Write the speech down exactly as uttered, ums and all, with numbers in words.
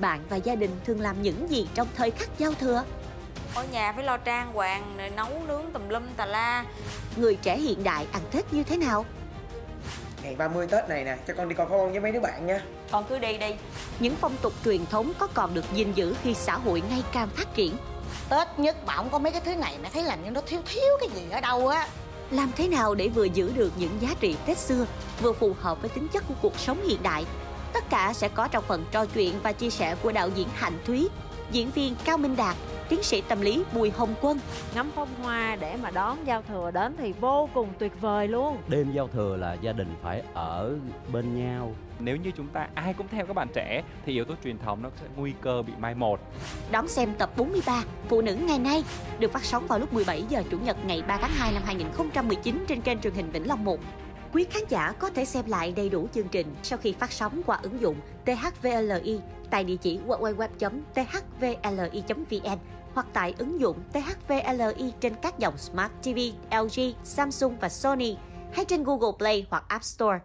Bạn và gia đình thường làm những gì trong thời khắc giao thừa? Ở nhà phải lo trang hoàng, rồi nấu nướng tùm lum tà la. Người trẻ hiện đại ăn Tết như thế nào? Ngày ba mươi Tết này nè, cho con đi coi pháo bông với mấy đứa bạn nha. Con cứ đi đi. Những phong tục truyền thống có còn được gìn giữ khi xã hội ngày càng phát triển? Tết nhất mà không có mấy cái thứ này mẹ thấy làm như nó thiếu thiếu cái gì ở đâu á. Làm thế nào để vừa giữ được những giá trị Tết xưa, vừa phù hợp với tính chất của cuộc sống hiện đại? Tất cả sẽ có trong phần trò chuyện và chia sẻ của đạo diễn Hạnh Thúy, diễn viên Cao Minh Đạt, tiến sĩ tâm lý Bùi Hồng Quân. Ngắm phong hoa để mà đón giao thừa đến thì vô cùng tuyệt vời luôn. Đêm giao thừa là gia đình phải ở bên nhau. Nếu như chúng ta ai cũng theo các bạn trẻ thì yếu tố truyền thống nó sẽ nguy cơ bị mai một. Đón xem tập bốn mươi ba Phụ nữ ngày nay được phát sóng vào lúc mười bảy giờ Chủ nhật ngày ba tháng hai năm hai nghìn không trăm mười chín trên kênh Truyền hình Vĩnh Long một. Quý khán giả có thể xem lại đầy đủ chương trình sau khi phát sóng qua ứng dụng tê hát vê lờ i tại địa chỉ www chấm thvli chấm vn hoặc tại ứng dụng tê hát vê lờ i trên các dòng Smart ti vi, lờ giê, Samsung và Sony hay trên Google Play hoặc App Store.